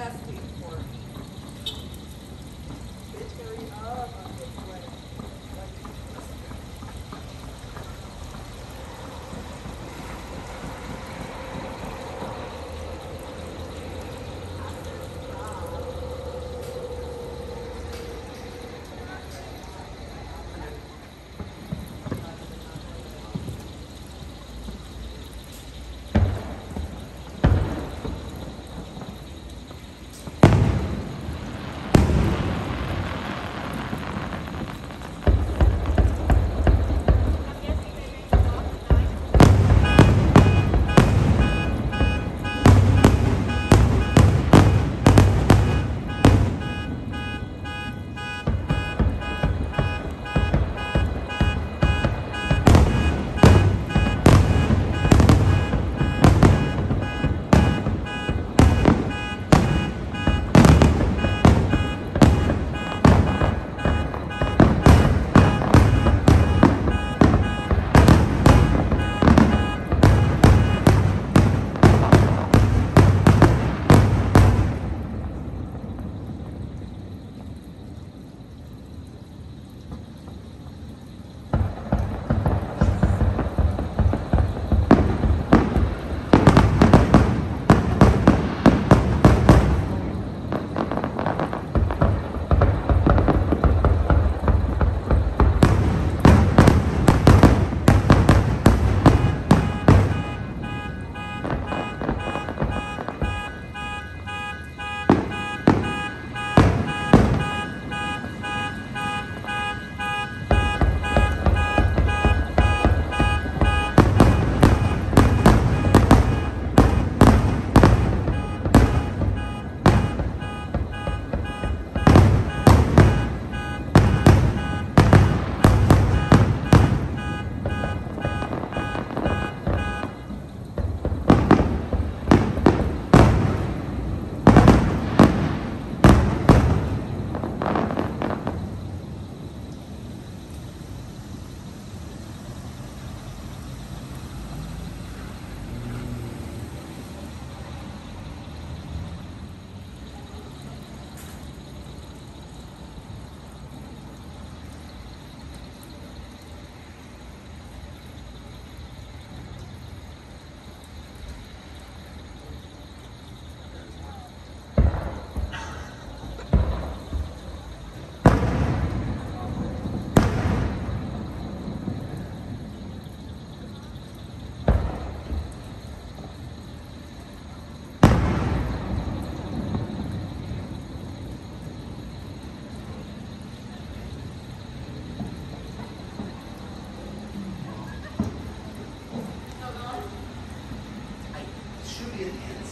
testing for history of